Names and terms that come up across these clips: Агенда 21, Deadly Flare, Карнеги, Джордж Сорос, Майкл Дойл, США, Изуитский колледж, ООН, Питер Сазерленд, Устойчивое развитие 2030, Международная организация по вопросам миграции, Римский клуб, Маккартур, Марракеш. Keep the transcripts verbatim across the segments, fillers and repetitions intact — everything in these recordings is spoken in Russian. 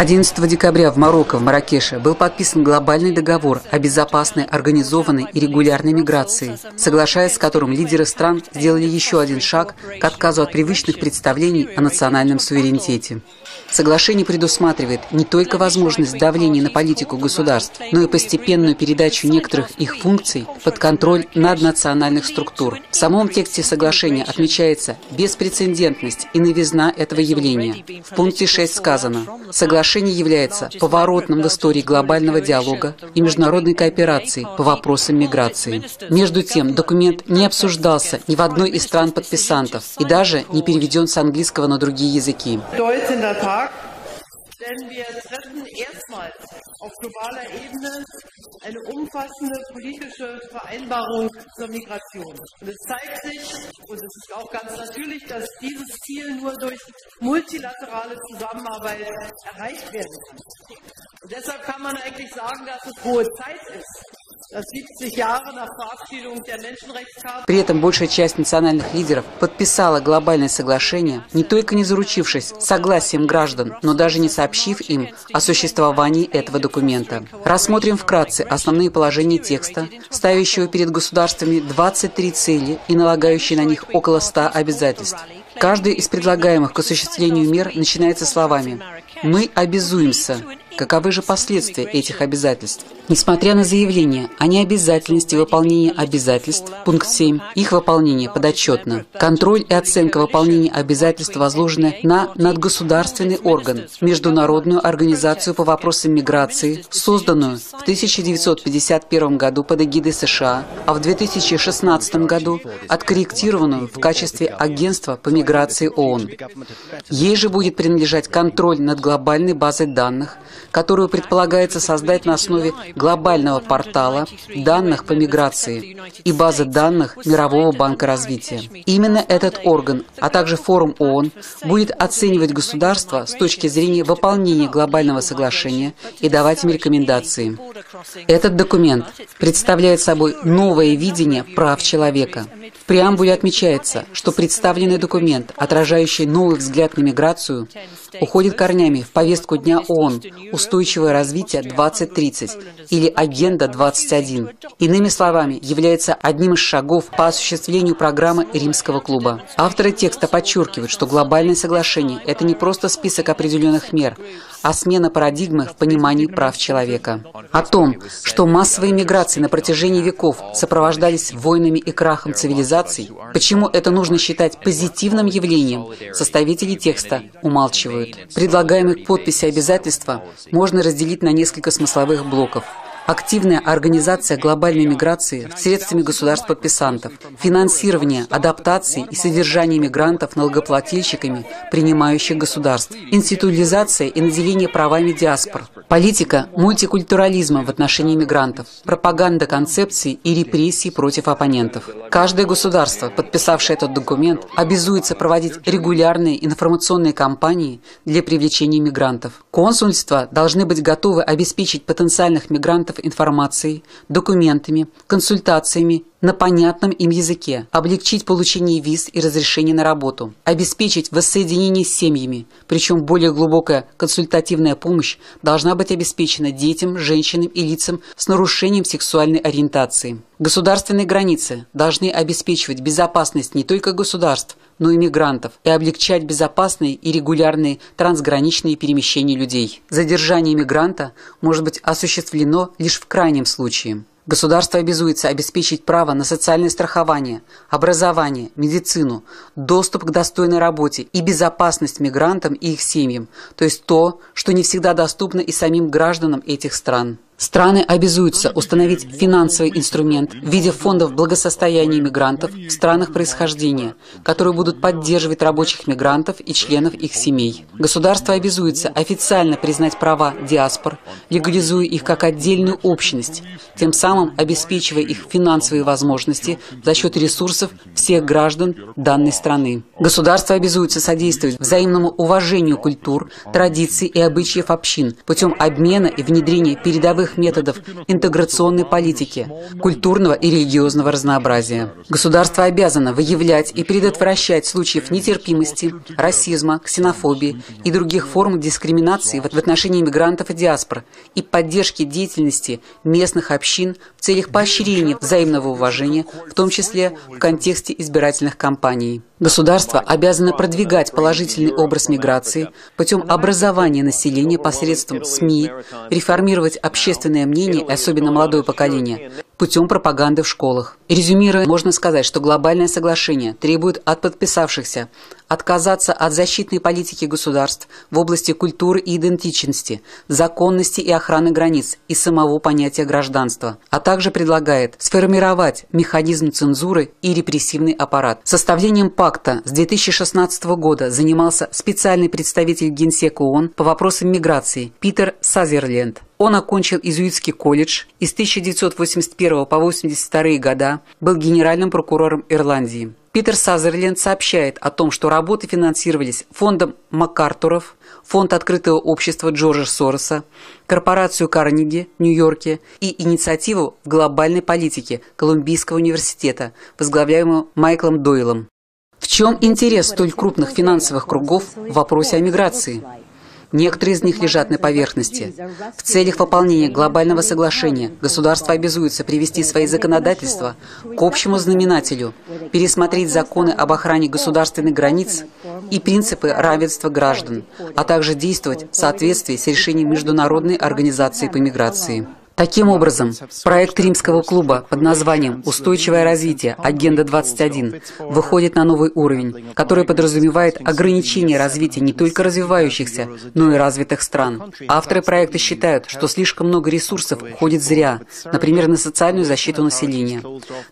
одиннадцатого декабря в Марокко, в Марракеше, был подписан глобальный договор о безопасной, организованной и регулярной миграции, соглашаясь с которым лидеры стран сделали еще один шаг к отказу от привычных представлений о национальном суверенитете. Соглашение предусматривает не только возможность давления на политику государств, но и постепенную передачу некоторых их функций под контроль наднациональных структур. В самом тексте соглашения отмечается беспрецедентность и новизна этого явления. В пункте шесть сказано: «Соглашение является поворотным в истории глобального диалога и международной кооперации по вопросам миграции». Между тем, документ не обсуждался ни в одной из стран-подписантов и даже не переведен с английского на другие языки. При этом большая часть национальных лидеров подписала глобальное соглашение, не только не заручившись согласием граждан, но даже не сообщив им о существовании этого документа. Рассмотрим вкратце основные положения текста, ставящего перед государствами двадцать три цели и налагающие на них около ста обязательств. Каждый из предлагаемых к осуществлению мер начинается словами «Мы обязуемся». Каковы же последствия этих обязательств? Несмотря на заявление о необязательности выполнения обязательств, пункт семь, их выполнение подотчетно. Контроль и оценка выполнения обязательств возложены на надгосударственный орган, Международную организацию по вопросам миграции, созданную в тысяча девятьсот пятьдесят первом году под эгидой США, а в две тысячи шестнадцатом году откорректированную в качестве агентства по миграции ООН. Ей же будет принадлежать контроль над глобальной базой данных, которую предполагается создать на основе глобального портала данных по миграции и базы данных Мирового банка развития. Именно этот орган, а также форум ООН, будет оценивать государства с точки зрения выполнения глобального соглашения и давать им рекомендации. Этот документ представляет собой новое видение прав человека. В преамбуле отмечается, что представленный документ, отражающий новый взгляд на миграцию, уходит корнями в повестку дня ООН «Устойчивое развитие двадцать тридцать» или «Агенда двадцать один». Иными словами, является одним из шагов по осуществлению программы Римского клуба. Авторы текста подчеркивают, что глобальное соглашение – это не просто список определенных мер, а смена парадигмы в понимании прав человека. О том, что массовые миграции на протяжении веков сопровождались войнами и крахом цивилизаций, почему это нужно считать позитивным явлением, составители текста умалчивают. Предлагаемые к подписи обязательства можно разделить на несколько смысловых блоков. Активная организация глобальной миграции средствами государств-подписантов, финансирование адаптации и содержание мигрантов налогоплательщиками принимающих государств, институализация и наделение правами диаспор, политика мультикультурализма в отношении мигрантов, пропаганда концепции и репрессий против оппонентов. Каждое государство, подписавшее этот документ, обязуется проводить регулярные информационные кампании для привлечения мигрантов. Консульства должны быть готовы обеспечить потенциальных мигрантов информацией, документами, консультациями на понятном им языке, облегчить получение виз и разрешения на работу, обеспечить воссоединение с семьями, причем более глубокая консультативная помощь должна быть обеспечена детям, женщинам и лицам с нарушением сексуальной ориентации. Государственные границы должны обеспечивать безопасность не только государств, но и мигрантов, и облегчать безопасные и регулярные трансграничные перемещения людей. Задержание мигранта может быть осуществлено лишь в крайнем случае. Государство обязуется обеспечить право на социальное страхование, образование, медицину, доступ к достойной работе и безопасность мигрантам и их семьям, то есть то, что не всегда доступно и самим гражданам этих стран. Страны обязуются установить финансовый инструмент в виде фондов благосостояния мигрантов в странах происхождения, которые будут поддерживать рабочих мигрантов и членов их семей. Государство обязуется официально признать права диаспор, легализуя их как отдельную общность, тем самым обеспечивая их финансовые возможности за счет ресурсов всех граждан данной страны. Государство обязуется содействовать взаимному уважению культур, традиций и обычаев общин путем обмена и внедрения передовых новых методов интеграционной политики, культурного и религиозного разнообразия. Государство обязано выявлять и предотвращать случаи нетерпимости, расизма, ксенофобии и других форм дискриминации в отношении мигрантов и диаспор и поддержки деятельности местных общин в целях поощрения взаимного уважения, в том числе в контексте избирательных кампаний. Государство обязано продвигать положительный образ миграции путем образования населения посредством СМИ, реформировать общественное мнение, особенно молодое поколение, путем пропаганды в школах. Резюмируя, можно сказать, что глобальное соглашение требует от подписавшихся отказаться от защитной политики государств в области культуры и идентичности, законности и охраны границ и самого понятия гражданства, а также предлагает сформировать механизм цензуры и репрессивный аппарат. Составлением пакта с две тысячи шестнадцатого года занимался специальный представитель Генсека ООН по вопросам миграции Питер Сазерленд. Он окончил Изуитский колледж и с тысяча девятьсот восемьдесят первого по восемьдесят вторые года был генеральным прокурором Ирландии. Питер Сазерленд сообщает о том, что работы финансировались фондом Маккартуров, фонд открытого общества Джорджа Сороса, корпорацию Карнеги в Нью-Йорке и инициативу в глобальной политике Колумбийского университета, возглавляемую Майклом Дойлом. В чем интерес столь крупных финансовых кругов в вопросе о миграции? Некоторые из них лежат на поверхности. В целях выполнения глобального соглашения государства обязуются привести свои законодательства к общему знаменателю, пересмотреть законы об охране государственных границ и принципы равенства граждан, а также действовать в соответствии с решением Международной организации по миграции. Таким образом, проект Римского клуба под названием «Устойчивое развитие. Агенда двадцать один» выходит на новый уровень, который подразумевает ограничение развития не только развивающихся, но и развитых стран. Авторы проекта считают, что слишком много ресурсов уходит зря, например, на социальную защиту населения.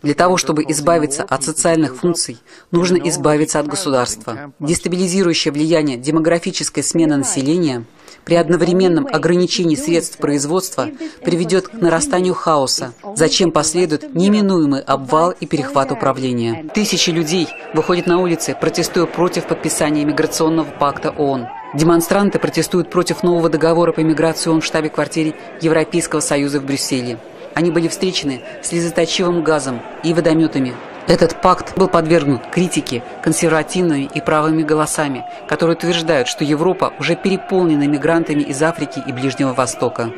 Для того, чтобы избавиться от социальных функций, нужно избавиться от государства. Дестабилизирующее влияние демографической смены населения при одновременном ограничении средств производства приведет к нарастанию хаоса, зачем последует неминуемый обвал и перехват управления. Тысячи людей выходят на улицы, протестуя против подписания миграционного пакта ООН. Демонстранты протестуют против нового договора по миграции ООН в штабе-квартире Европейского Союза в Брюсселе. Они были встречены слезоточивым газом и водометами. Этот пакт был подвергнут критике консервативными и правыми голосами, которые утверждают, что Европа уже переполнена мигрантами из Африки и Ближнего Востока.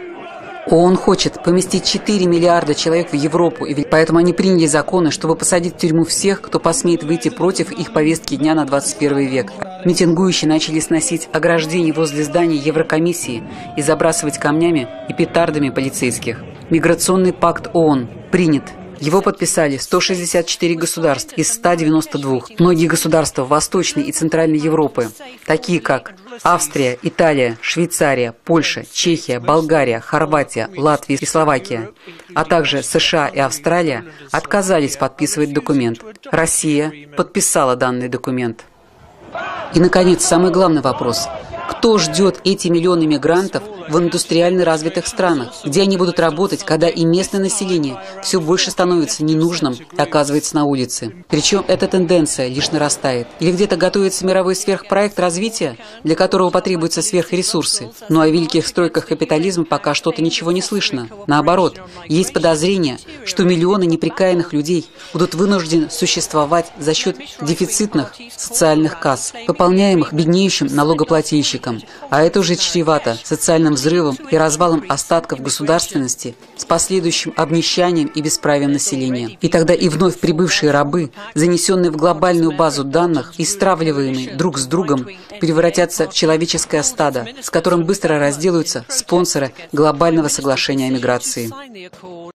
ООН хочет поместить четыре миллиарда человек в Европу, и поэтому они приняли законы, чтобы посадить в тюрьму всех, кто посмеет выйти против их повестки дня на двадцать первый век. Митингующие начали сносить ограждения возле здания Еврокомиссии и забрасывать камнями и петардами полицейских. Миграционный пакт ООН принят. Его подписали сто шестьдесят четыре государств из ста девяноста двух. Многие государства Восточной и Центральной Европы, такие как Австрия, Италия, Швейцария, Польша, Чехия, Болгария, Хорватия, Латвия и Словакия, а также США и Австралия, отказались подписывать документ. Россия подписала данный документ. И, наконец, самый главный вопрос. Кто ждет эти миллионы мигрантов в индустриально развитых странах, где они будут работать, когда и местное население все больше становится ненужным и оказывается на улице? Причем эта тенденция лишь нарастает. Или где-то готовится мировой сверхпроект развития, для которого потребуются сверхресурсы. Но о великих стройках капитализма пока что-то ничего не слышно. Наоборот, есть подозрение, что миллионы неприкаянных людей будут вынуждены существовать за счет дефицитных социальных касс, пополняемых беднеющим налогоплательщиком. А это уже чревато социальным взрывом и развалом остатков государственности с последующим обнищанием и бесправием населения. И тогда и вновь прибывшие рабы, занесенные в глобальную базу данных и стравливаемые друг с другом, превратятся в человеческое стадо, с которым быстро разделаются спонсоры глобального соглашения о миграции.